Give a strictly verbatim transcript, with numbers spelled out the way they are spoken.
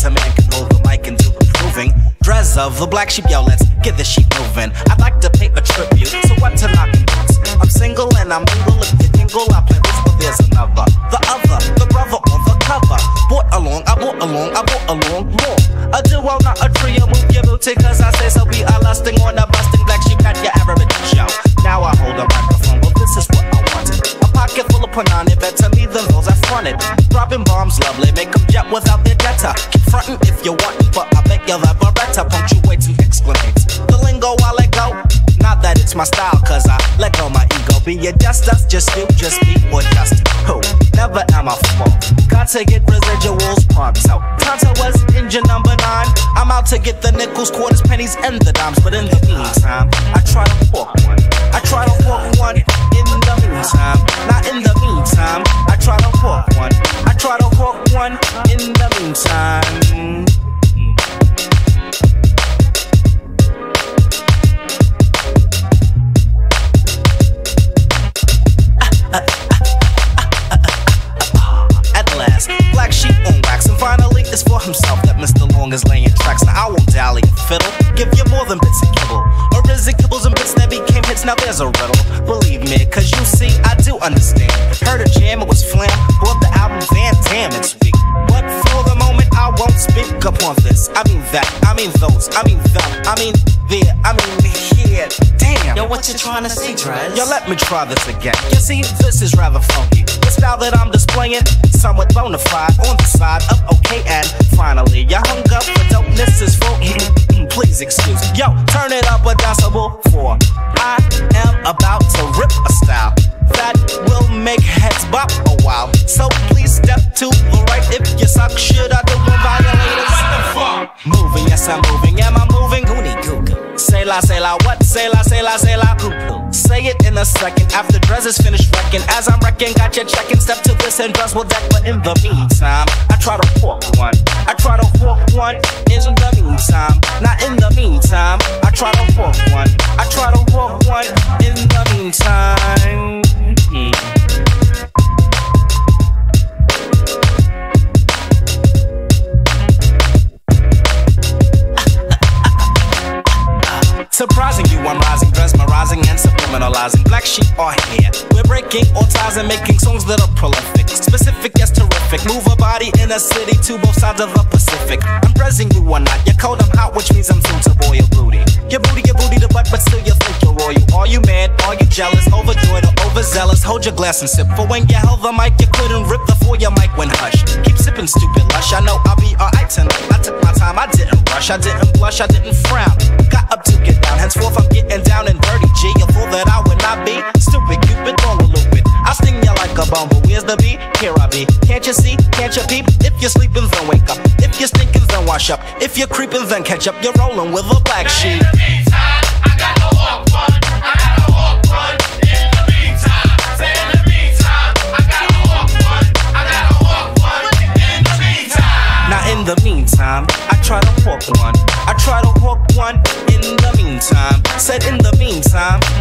That's a man can hold the mic and do the proving. Dress of the black sheep, yo, let's get this sheep moving. I'd like to pay a tribute, so what to knock boots? I'm single and I'm mingle. If you tingle, I play this, but there's another. The other, the brother on the cover. Bought along, I bought along, I bought along more. A duo, not a trio, move your booty, cause I say so. We are lusting on a busting black sheep at your average show. Now I hold a microphone, well this is what I wanted. A pocket full of punani, better me than those I fronted. Dropping bombs, lovely, make them jet without their jetta. Keep frontin' if you want, but I bet you're the Beretta. Punctuate to exclamate. The lingo I let go, not that it's my style, cause I let go my ego. Be it just us, just you, just me, or just who? Never am I full. Got to get residuals pumped out. Tonto was engine number nine. I'm out to get the nickels, quarters, pennies, and the dimes. But in the meantime, I try to fork one. I try to fork one in the meantime. Not in the meantime, I try to fork one. I try to fork one in the meantime. Black sheep on wax, and finally it's for himself that Mister Long is laying tracks. Now I won't dally and fiddle, give you more than bits of kibble, or is it kibbles and bits that became hits? Now there's a riddle, believe me, cause you see I do understand. Heard a jam, it was flam, bought the album Van Dam, it's weak, but for the moment I won't speak upon this. I mean that, I mean those, I mean them, I mean there, I mean here. Damn, yo, what you trying to see, Drez? Yo, let me try this again. You see, this is rather funky. The style that I'm displaying, somewhat bona fide, on the side of okay, and finally, you hung up for dopeness is full. Please excuse, yo, turn it up a decibel for I am about to rip a style that will make heads bop a while. So please step to the right if you suck. Should I do my violators? What the fuck? Moving, yes, I'm moving. Am I moving? Goonie goo goo. Say la, say la, what? Say la, say la, say la, poo poo. Say it in a second after Drez is finished wrecking. As I'm wrecking, got your checking. Step to this and Drez will deck. But in the meantime, I try to walk one. I try to walk one. In the meantime, not in the meantime, I try to walk one. I try to walk one. In the meantime. Mm-hmm. Surprising you, I'm rising, mesmerizing and subliminalizing. Black sheep are here. We're breaking all ties and making songs that are prolific. Specific as terrific. Move a body in a city to both sides of the Pacific. I'm dressing you or not. You're cold, I'm hot, which means I'm soon to boil your booty. Your booty, your booty to butt, but still you think you're royal. Are you mad? Are you jealous? Overjoyed or overzealous? Hold your glass and sip. For when you held the mic, you couldn't rip the for your mic when hush. Keep sipping, stupid lush. I know I'll be alright tonight. I took my time, I didn't rush, I didn't blush, I didn't frown. Got up to get down. Henceforth, I'm getting down and dirty, G. A fool that I would not be. Stupid, Cupid, don't loop it. I sting you like a bomb, but where's the bee? Here I be. Can't you see? Can't you peep? If you're sleeping, then wake up. If you're stinking, then wash up. If you're creeping, then catch up. You're rolling with a black sheep. Now in the meantime, I got the walk one. I got the walk one. In the meantime, say in the meantime, I got the walk one. I got the walk one. In the meantime. Now in the meantime, I try to walk one. I try to walk one. In the meantime, said in the meantime.